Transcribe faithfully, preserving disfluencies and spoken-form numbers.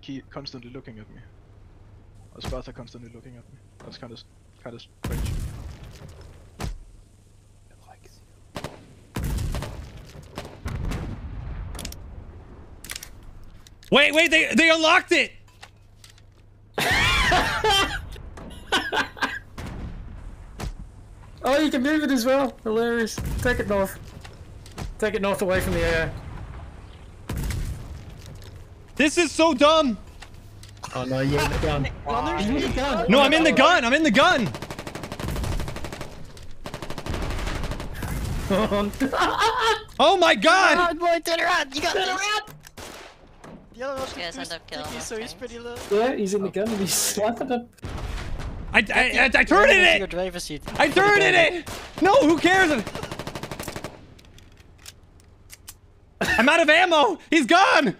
keep constantly looking at me. Or Sparta are constantly looking at me. That's kind of kind of strange. Wait, wait, they they unlocked it. Oh, you can move it as well. Hilarious. Take it north. Take it north away from the air. This is so dumb. Oh no, you're in the gun. Oh, you're in the gun. No, I'm in the gun. I'm in the gun. Oh my god. Boy, turn around. You got turn around. Yes, end up killing him. So he's pretty low. Yeah, he's in the gun and he's slapping it. I I I, I turned in it. I turned in it. No, who cares? I'm out of ammo. He's gone.